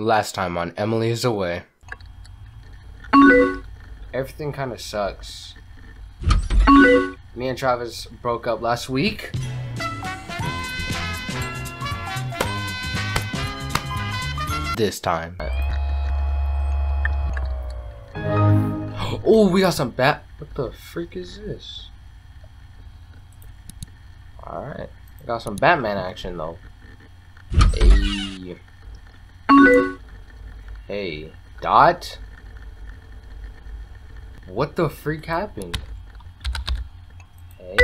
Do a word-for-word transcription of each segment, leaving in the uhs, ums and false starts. Last time on Emily is Away. Everything kind of sucks. Me and Travis broke up last week. This time. Oh, we got some bat. What the freak is this? Alright. I got some Batman action though. Hey. Hey, Dot? What the freak happened? Hey.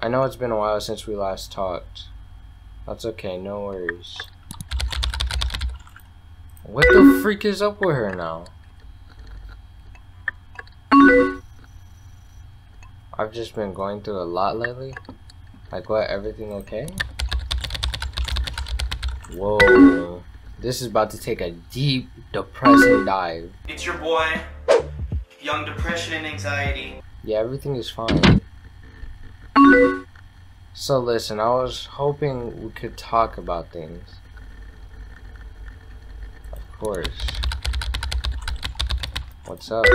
I know it's been a while since we last talked. That's okay, no worries. What the freak is up with her now? I've just been going through a lot lately. Like what, everything okay? Whoa. This is about to take a deep, depressing dive. It's your boy, Young Depression and Anxiety. Yeah, everything is fine. So listen, I was hoping we could talk about things. Of course. What's up?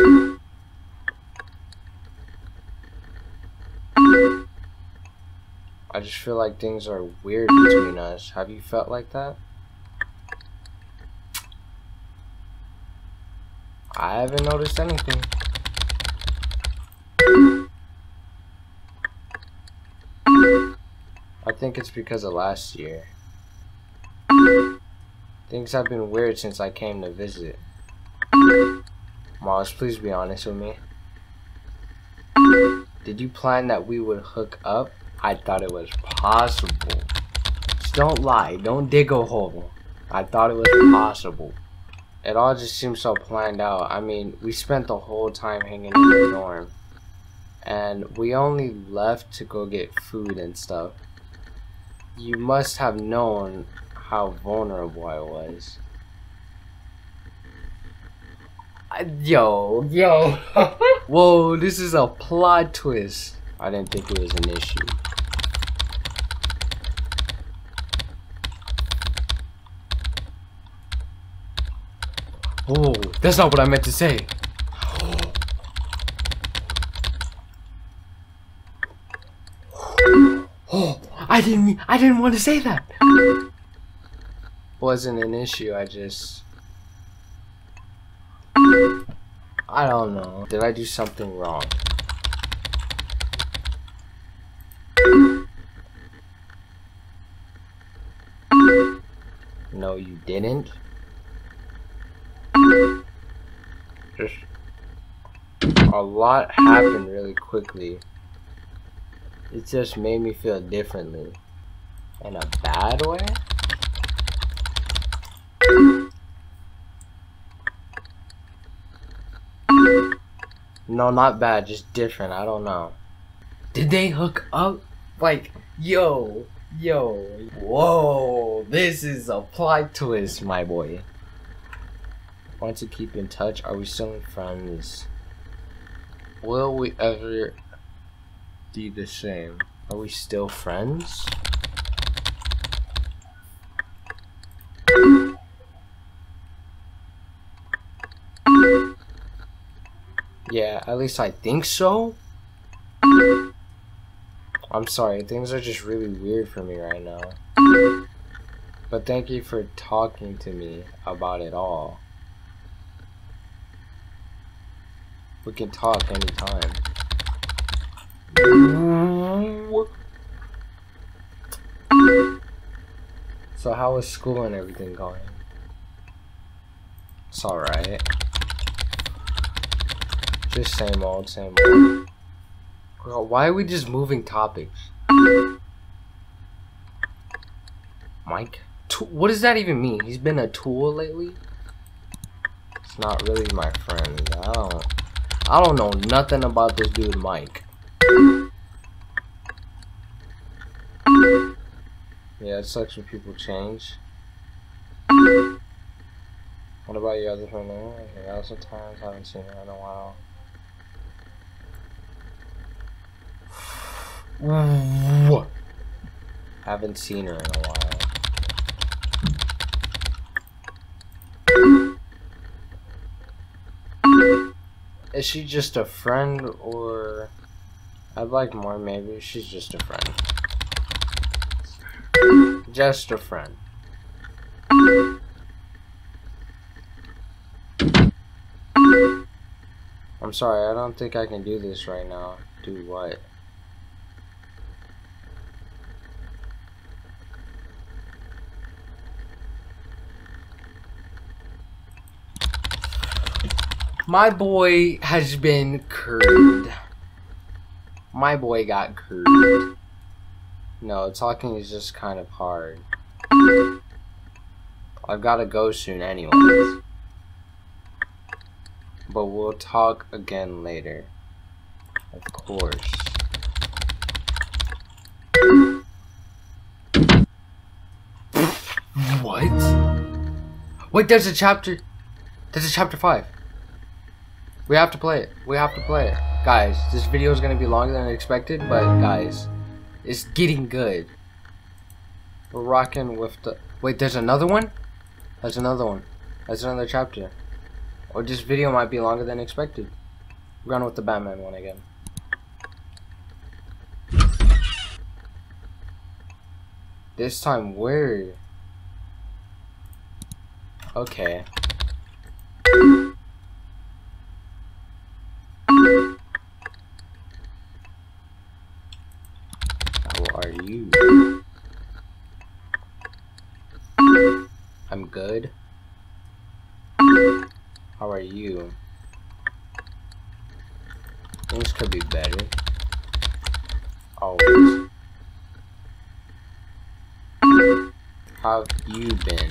I just feel like things are weird between us. Have you felt like that? I haven't noticed anything. I think it's because of last year. Things have been weird since I came to visit. Miles, please be honest with me. Did you plan that we would hook up? I thought it was possible. Just don't lie, don't dig a hole. I thought it was possible. It all just seemed so planned out. I mean, we spent the whole time hanging in the dorm. And we only left to go get food and stuff. You must have known how vulnerable I was. I, yo, yo. Whoa, this is a plot twist. I didn't think it was an issue. Oh, that's not what I meant to say. Oh, I didn't I didn't want to say that. Wasn't an issue, I just I don't know. Did I do something wrong? No, you didn't. Just a lot happened really quickly. It just made me feel differently. In a bad way? No, not bad, just different. I don't know. Did they hook up? Like, yo, yo. Whoa, this is a plot twist, my boy. Want to keep in touch? Are we still friends? Will we ever be the same? Are we still friends? Yeah, at least I think so. I'm sorry, things are just really weird for me right now. But thank you for talking to me about it all. We can talk anytime. So how is school and everything going? It's alright. Just same old, same old. Girl, why are we just moving topics? Mike? What does that even mean? He's been a tool lately? It's not really my friend. I don't... I don't know nothing about this dude, Mike. Yeah, it sucks when people change. What about your other friend? Okay, that was some times I haven't seen her in a while. Haven't seen her in a while. Is she just a friend, or... I'd like more, maybe. She's just a friend. Just a friend. I'm sorry, I don't think I can do this right now. Do what? My boy has been curved. My boy got curved. No, talking is just kind of hard. I've got to go soon anyways. But we'll talk again later. Of course. What? Wait, there's a chapter. There's a chapter five. We have to play it. We have to play it. Guys, this video is going to be longer than I expected, but guys, it's getting good. We're rocking with the... Wait, there's another one? There's another one. There's another chapter. Or this video might be longer than expected. We're going with the Batman one again. This time, where? Okay. How are you? I'm good. How are you? Things could be better. Always. How have you been?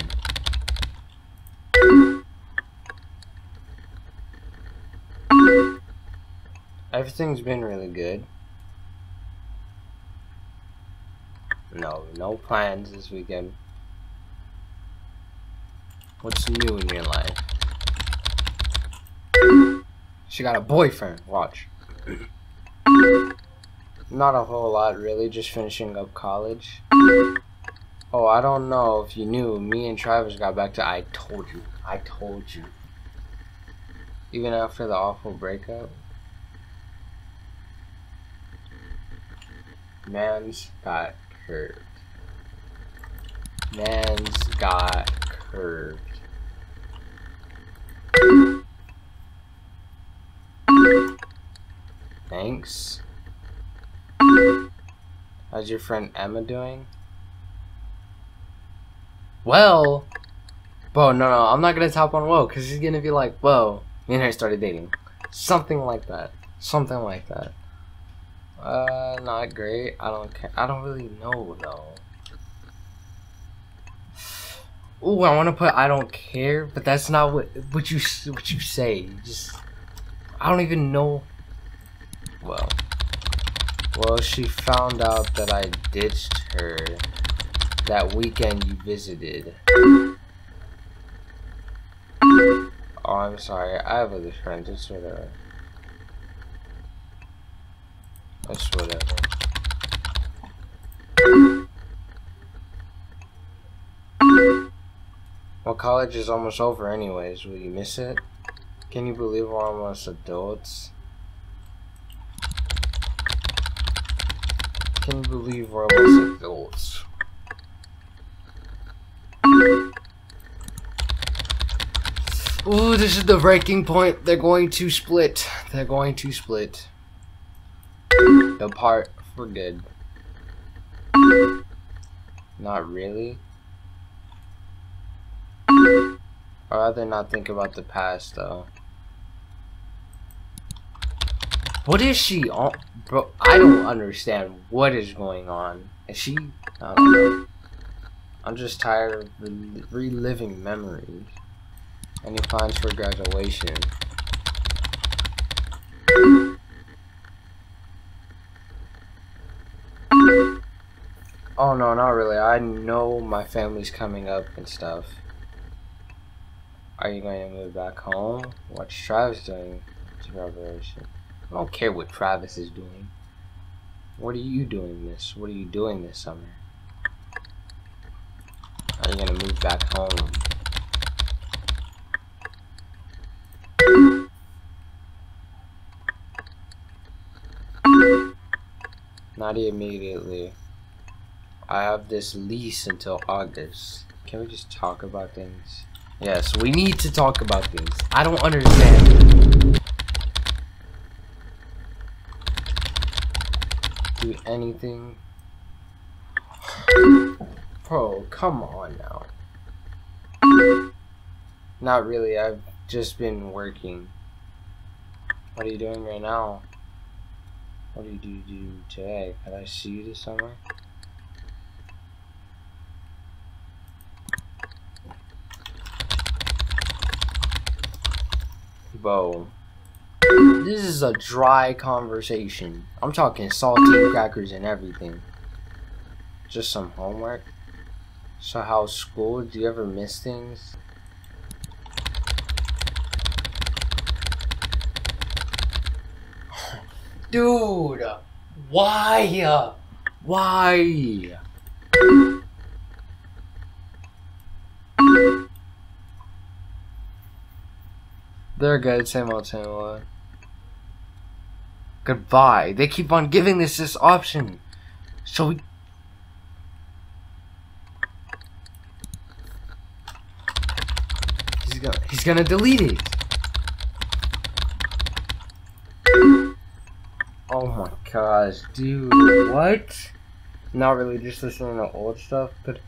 Everything's been really good. No, no plans this weekend. What's new in your life? She got a boyfriend. Watch. Not a whole lot, really. Just finishing up college. Oh, I don't know if you knew. Me and Travis got back to... I told you. I told you. Even after the awful breakup. Man's got curved. Man's got curved. Thanks. How's your friend Emma doing? Well, Bo, no, no, I'm not gonna tap on whoa, cause he's gonna be like, whoa, me and her started dating, something like that, something like that. Uh, not great. I don't care. I don't really know though. Ooh, I want to put I don't care, but that's not what what you what you say. You just I don't even know. Well, well, she found out that I ditched her that weekend you visited. Oh, I'm sorry. I have other friends. It's whatever. It's whatever. Well, college is almost over anyways. Will you miss it? Can you believe we're almost adults? Can you believe we're almost adults? Ooh, this is the breaking point. They're going to split. They're going to split. Apart for good. Not really. I'd rather not think about the past, though. What is she on? Bro, I don't understand what is going on. Is she? I don't know. I'm just tired of rel reliving memories. Any plans for graduation? Oh no, not really. I know my family's coming up and stuff. Are you going to move back home? What's Travis doing? It's graduation. I don't care what Travis is doing. What are you doing this? What are you doing this summer? Are you gonna move back home? Not immediately. I have this lease until August. Can we just talk about things? Yes, we need to talk about things. I don't understand. Do anything. Bro, come on now. Not really, I've just been working. What are you doing right now? What did you do today? Could I see you this summer? Bo. This is a dry conversation. I'm talking saltine crackers and everything. Just some homework. So how's school? Do you ever miss things? Dude, why? Why? They're good, same old, same old. Goodbye. They keep on giving us this option. So we... He's gonna, he's gonna delete it. Oh my gosh, dude, what? Not really, just listening to old stuff, but...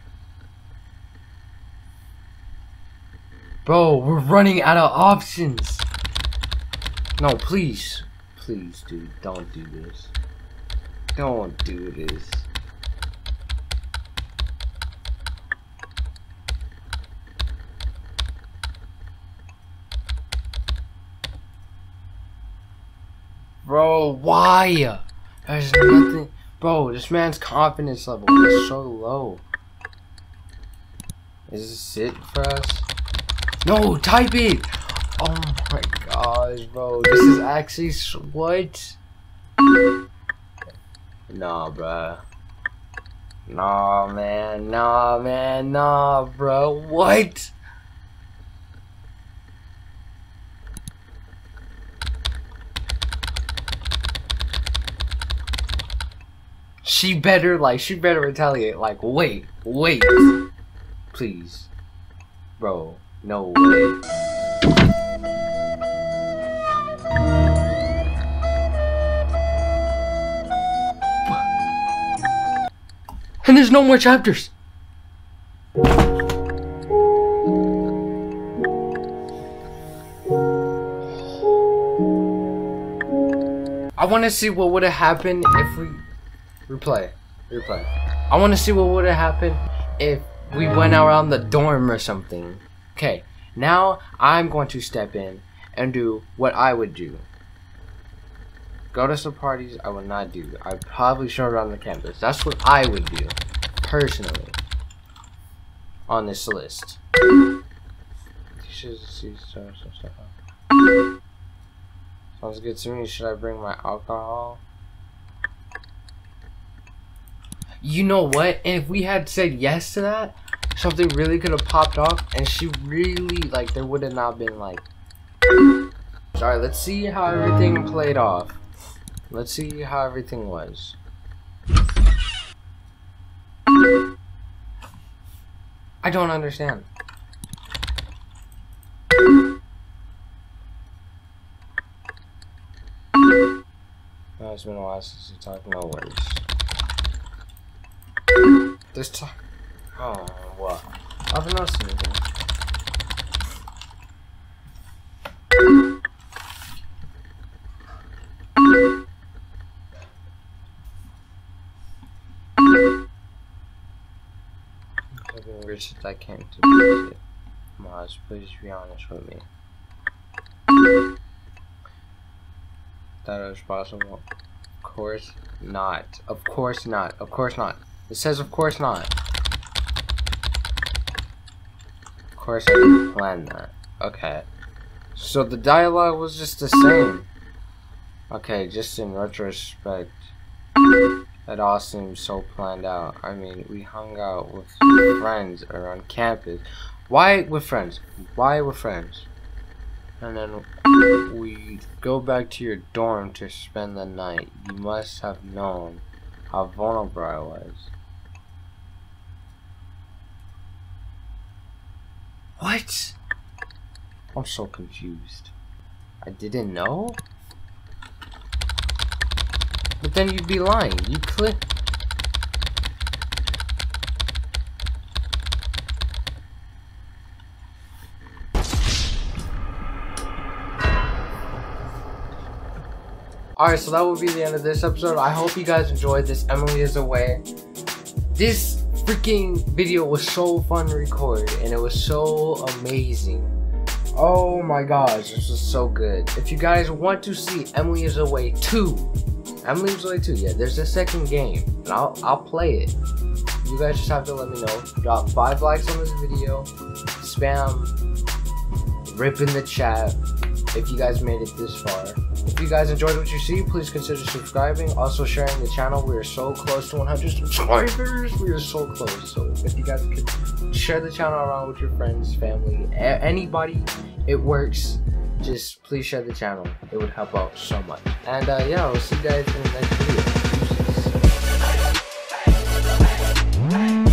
Bro, we're running out of options! No, please. Please, dude, don't do this. Don't do this. Bro, why? There's nothing. Bro, this man's confidence level is so low. Is this it for us? No, type it! Oh my gosh, bro. This is actually. What? Nah, bruh. Nah, man. Nah, man. Nah, bro. What? She better, like, she better retaliate, like, wait, wait, please, bro, no way. And there's no more chapters. I want to see what would have happened if we... Replay. Replay. I want to see what would have happened if we went around the dorm or something. Okay, now I'm going to step in and do what I would do. Go to some parties I would not do. I'd probably show around the campus. That's what I would do, personally, on this list. Sounds good to me. Should I bring my alcohol? You know what? And if we had said yes to that, something really could have popped off, and she really, like, there would have not been, like... Alright, let's see how everything played off. Let's see how everything was. I don't understand. No, it's been a while since we talked, no worries. This time, oh, what? I haven't noticed anything. Something weird since I came to visit. Maz, please be honest with me. Thought it was possible. Of course not. Of course not. Of course not. It says, of course not. Of course I didn't plan that. Okay. So the dialogue was just the same. Okay, just in retrospect. That all seemed so planned out. I mean, we hung out with friends around campus. Why with friends? Why with friends? And then we go back to your dorm to spend the night. You must have known how vulnerable I was. What? I'm so confused. I didn't know? But then you'd be lying. You click. Alright, so that will be the end of this episode. I hope you guys enjoyed this. Emily is Away. This freaking video was so fun to record, and it was so amazing. Oh my gosh, this was so good. If you guys want to see Emily is Away two, Emily is Away two, yeah, there's a second game, and I'll, I'll play it. You guys just have to let me know. Drop five likes on this video, spam, rip in the chat if you guys made it this far. If you guys enjoyed what you see, please consider subscribing, also sharing the channel. We are so close to one hundred subscribers. We are so close. So if you guys could share the channel around with your friends, family, anybody, it works. Just please share the channel. It would help out so much. And uh, yeah, I'll see you guys in the next video.